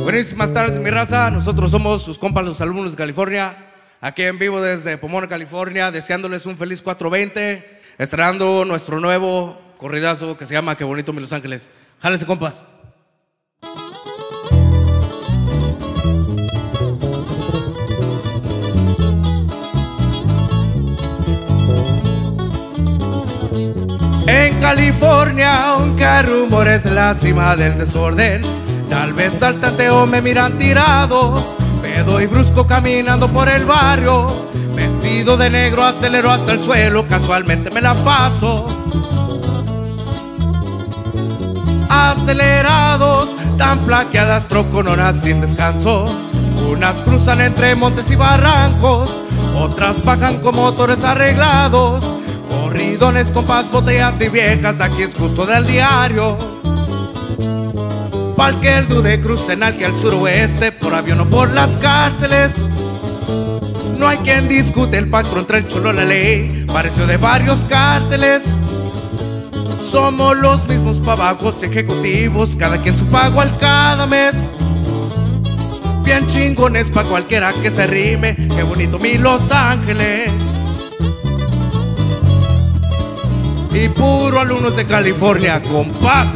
Buenísimas tardes, mi raza. Nosotros somos sus compas, los alumnos de California, aquí en vivo desde Pomona, California, deseándoles un feliz 420, estrenando nuestro nuevo corridazo que se llama Qué bonito, mi Los Ángeles. Jálense, compas. En California, aunque rumores la cima del desorden, tal vez saltate o me miran tirado, me doy brusco caminando por el barrio, vestido de negro acelero hasta el suelo, casualmente me la paso. Acelerados, tan plaqueadas, trocononas sin descanso, unas cruzan entre montes y barrancos, otras bajan como motores arreglados, corridones, compas, botellas y viejas, aquí es justo del diario. Pa'l que el dude crucen al que al suroeste, por avión o por las cárceles. No hay quien discute el pacto entre el cholo la ley, pareció de varios cárteles. Somos los mismos pavagos ejecutivos, cada quien su pago al cada mes. Bien chingones pa' cualquiera que se rime, qué bonito mi Los Ángeles. Y puro alumnos de California, compás.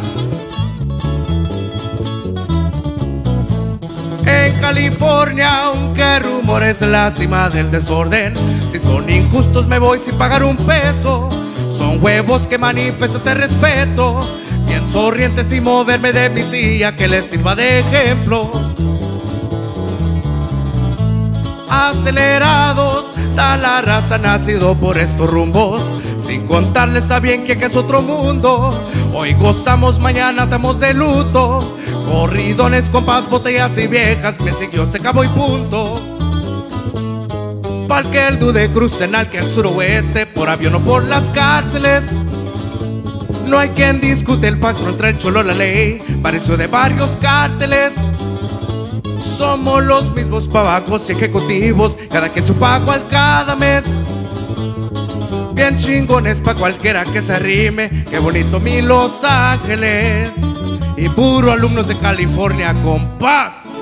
En California, aunque rumores la cima del desorden, si son injustos me voy sin pagar un peso, son huevos que manifestan este respeto, bien sonrientes y moverme de mi silla que les sirva de ejemplo. Acelerados, da la raza nacido por estos rumbos, sin contarles a bien que es otro mundo. Hoy gozamos, mañana estamos de luto. Corridones, compas, botellas y viejas, me siguió, se acabó y punto. Pa'l que el dude crucen al que al suroeste, por avión o por las cárceles. No hay quien discute el pacto entre el cholo la ley, pareció de varios cárteles. Somos los mismos pavacos y ejecutivos, cada quien su pago al cada mes. Bien chingones pa' cualquiera que se rime, qué bonito mi Los Ángeles. Y puro alumnos de California, compás.